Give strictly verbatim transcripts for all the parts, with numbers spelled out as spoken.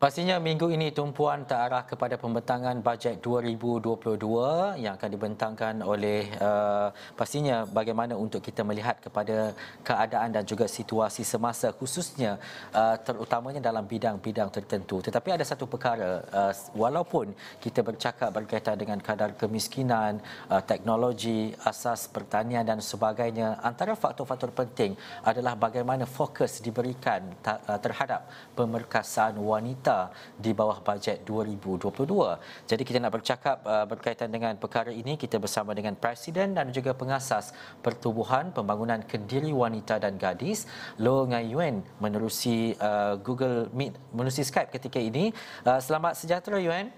Pastinya minggu ini tumpuan terarah kepada pembentangan bajet dua ribu dua puluh dua yang akan dibentangkan oleh uh, pastinya bagaimana untuk kita melihat kepada keadaan dan juga situasi semasa, khususnya uh, terutamanya dalam bidang-bidang tertentu. Tetapi ada satu perkara, uh, walaupun kita bercakap berkaitan dengan kadar kemiskinan, uh, teknologi, asas pertanian dan sebagainya, antara faktor-faktor penting adalah bagaimana fokus diberikan terhadap pemerkasaan wanita di bawah bajet dua ribu dua puluh dua. Jadi kita nak bercakap uh, berkaitan dengan perkara ini kita bersama dengan Presiden dan juga pengasas Pertubuhan Pembangunan Kendiri Wanita dan Gadis, Low Ngai Yuen, menerusi uh, Google Meet, menerusi Skype ketika ini. Uh, selamat sejahtera, Yuen.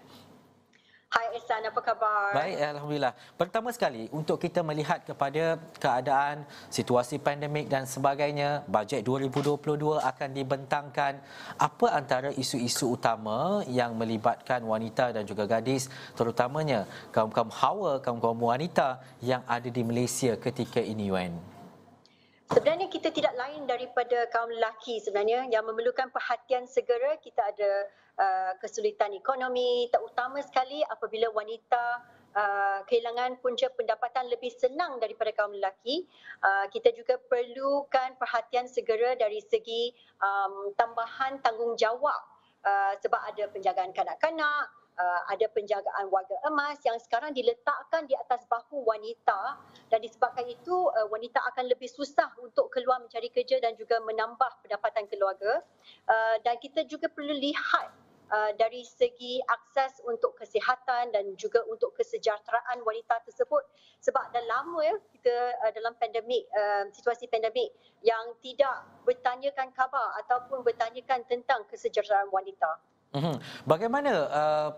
Hai Ihsan, apa khabar? Baik, alhamdulillah. Pertama sekali, untuk kita melihat kepada keadaan, situasi pandemik dan sebagainya, bajet dua ribu dua puluh dua akan dibentangkan. Apa antara isu-isu utama yang melibatkan wanita dan juga gadis, terutamanya kaum-kaum hawa, kaum-kaum wanita yang ada di Malaysia ketika ini, Yuen? Sebenarnya kita tidak lain daripada kaum lelaki sebenarnya yang memerlukan perhatian segera. Kita ada Uh, kesulitan ekonomi, terutama sekali apabila wanita uh, kehilangan punca pendapatan lebih senang daripada kaum lelaki. Uh, kita juga perlukan perhatian segera dari segi um, tambahan tanggungjawab uh, sebab ada penjagaan kanak-kanak, Uh, ada penjagaan warga emas yang sekarang diletakkan di atas bahu wanita, dan disebabkan itu uh, wanita akan lebih susah untuk keluar mencari kerja dan juga menambah pendapatan keluarga. Uh, dan kita juga perlu lihat uh, dari segi akses untuk kesihatan dan juga untuk kesejahteraan wanita tersebut, sebab dah lama ya kita uh, dalam pandemik, uh, situasi pandemik yang tidak bertanyakan khabar ataupun bertanyakan tentang kesejahteraan wanita. Bagaimana uh,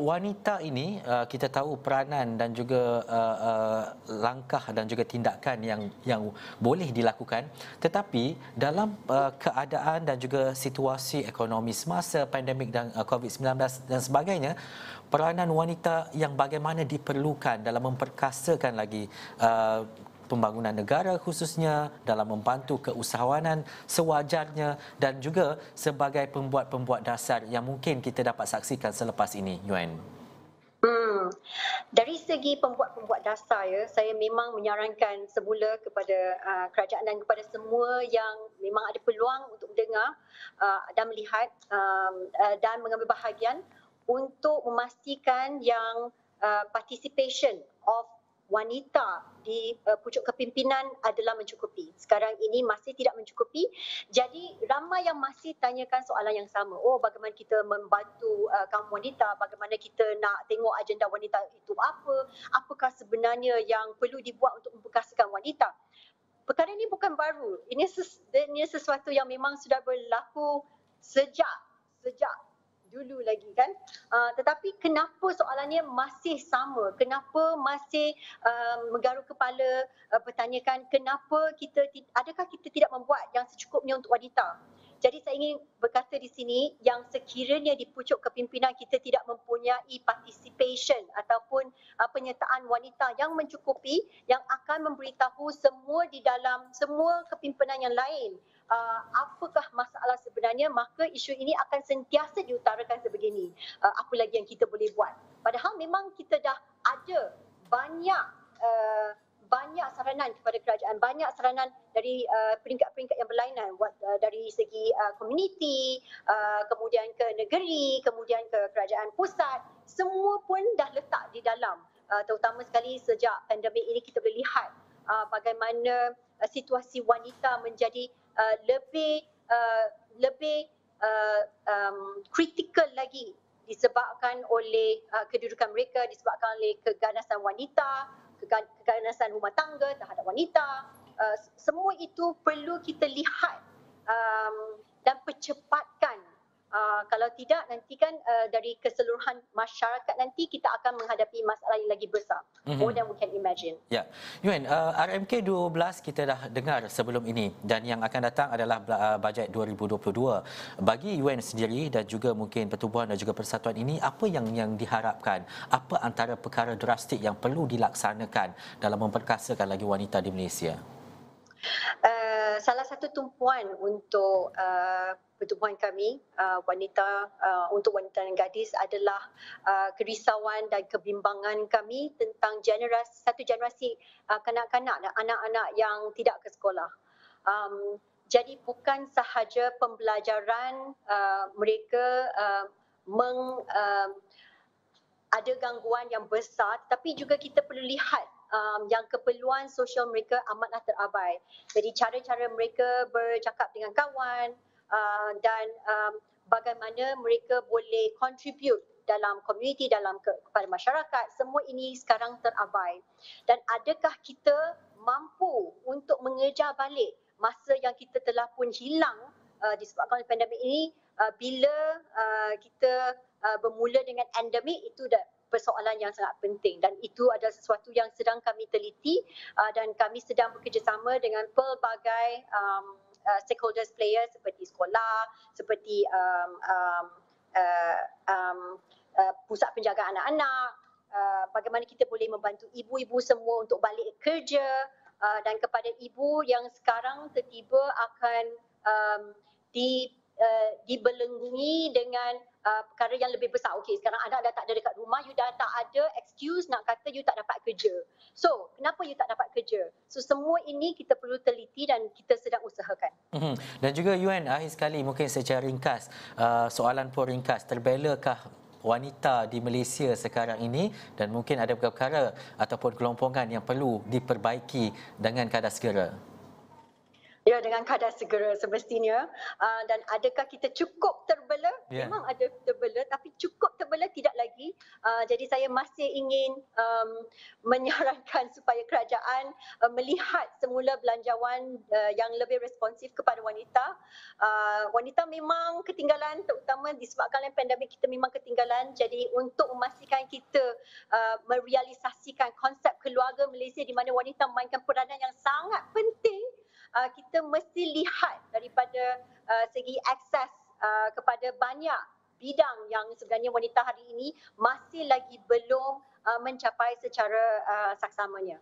wanita ini, uh, kita tahu peranan dan juga uh, uh, langkah dan juga tindakan yang yang boleh dilakukan, tetapi dalam uh, keadaan dan juga situasi ekonomi semasa pandemik dan uh, COVID sembilan belas dan sebagainya, peranan wanita yang bagaimana diperlukan dalam memperkasakan lagi uh, pembangunan negara, khususnya dalam membantu keusahawanan sewajarnya dan juga sebagai pembuat-pembuat dasar yang mungkin kita dapat saksikan selepas ini, Yuen? Hmm. Dari segi pembuat-pembuat dasar, ya, saya memang menyarankan semula kepada uh, kerajaan dan kepada semua yang memang ada peluang untuk mendengar uh, dan melihat um, uh, dan mengambil bahagian untuk memastikan yang uh, participation of wanita di uh, pucuk kepimpinan adalah mencukupi. Sekarang ini masih tidak mencukupi. Jadi ramai yang masih tanyakan soalan yang sama. Oh, bagaimana kita membantu uh, kaum wanita? Bagaimana kita nak tengok agenda wanita itu apa? Apakah sebenarnya yang perlu dibuat untuk memperkasakan wanita? Perkara ini bukan baru. Ini, ses ini sesuatu yang memang sudah berlaku sejak sejak dulu lagi kan, uh, tetapi kenapa soalannya masih sama? Kenapa masih uh, menggaruk kepala, uh, bertanyakan kenapa kita, adakah kita tidak membuat yang secukupnya untuk wanita? Jadi saya ingin berkata di sini, yang sekiranya di pucuk kepimpinan kita tidak mempunyai participation ataupun uh, penyertaan wanita yang mencukupi, yang akan memberitahu semua di dalam semua kepimpinan yang lain Uh, apakah masalah sebenarnya, maka isu ini akan sentiasa diutarakan sebegini. Uh, apa lagi yang kita boleh buat? Padahal memang kita dah ada banyak uh, banyak saranan kepada kerajaan, banyak saranan dari peringkat-peringkat uh, yang berlainan, uh, dari segi uh, komuniti, uh, kemudian ke negeri, kemudian ke kerajaan pusat, semua pun dah letak di dalam. Uh, terutama sekali sejak pandemik ini kita boleh lihat uh, bagaimana uh, situasi wanita menjadi Uh, lebih uh, lebih uh, um, kritikal lagi, disebabkan oleh uh, kedudukan mereka, disebabkan oleh keganasan wanita, keganasan rumah tangga terhadap wanita. Uh, semua itu perlu kita lihat um, dan percepatkan. Uh, kalau tidak, nanti kan uh, dari keseluruhan masyarakat nanti kita akan menghadapi masalah yang lagi besar. Mm-hmm. More than we can imagine. Ya, yeah. Yuen, uh, R M K dua belas kita dah dengar sebelum ini, dan yang akan datang adalah uh, bajet dua ribu dua puluh dua. Bagi Yuen sendiri dan juga mungkin pertubuhan dan juga persatuan ini, apa yang yang diharapkan? Apa antara perkara drastik yang perlu dilaksanakan dalam memperkasakan lagi wanita di Malaysia? Uh, salah satu tumpuan untuk uh, pertubuhan kami, uh, wanita uh, untuk wanita dan gadis adalah uh, kerisauan dan kebimbangan kami tentang generasi, satu generasi uh, kanak-kanak dan anak-anak yang tidak ke sekolah. Um, jadi bukan sahaja pembelajaran uh, mereka uh, meng, uh, ada gangguan yang besar, tapi juga kita perlu lihat Um, yang keperluan sosial mereka amatlah terabai. Jadi cara-cara mereka bercakap dengan kawan uh, dan um, bagaimana mereka boleh contribute dalam komuniti, dalam ke, kepada masyarakat, semua ini sekarang terabai. Dan adakah kita mampu untuk mengejar balik masa yang kita telah pun hilang uh, disebabkan pandemik ini? Uh, bila uh, kita uh, bermula dengan endemik, itu dah persoalan yang sangat penting, dan itu adalah sesuatu yang sedang kami teliti uh, dan kami sedang bekerjasama dengan pelbagai um, uh, stakeholders player seperti sekolah, seperti um, um, uh, um, uh, pusat penjagaan anak-anak, uh, bagaimana kita boleh membantu ibu-ibu semua untuk balik kerja uh, dan kepada ibu yang sekarang tiba-tiba akan um, di, uh, dibelenggu dengan Uh, perkara yang lebih besar. Okey, sekarang anak dah tak ada dekat rumah, you dah tak ada excuse nak kata you tak dapat kerja. So, kenapa you tak dapat kerja? So, semua ini kita perlu teliti dan kita sedang usahakan. Mm-hmm. Dan juga Yuen, akhir sekali mungkin secara ringkas, uh, soalan pun ringkas, terbelakah wanita di Malaysia sekarang ini dan mungkin ada perkara ataupun kelompongan yang perlu diperbaiki dengan kadar segera? Ya, dengan kadar segera semestinya. Uh, dan adakah kita cukup terbela? Yeah. Memang ada terbela, tapi cukup terbela tidak lagi. Uh, jadi saya masih ingin um, menyarankan supaya kerajaan uh, melihat semula belanjawan uh, yang lebih responsif kepada wanita. Uh, wanita memang ketinggalan, terutama disebabkan pandemik kita memang ketinggalan. Jadi untuk memastikan kita uh, merealisasikan konsep keluarga Malaysia di mana wanita memainkan peranan yang sangat penting, Uh, kita mesti lihat daripada uh, segi akses uh, kepada banyak bidang yang sebenarnya wanita hari ini masih lagi belum uh, mencapai secara uh, saksamanya.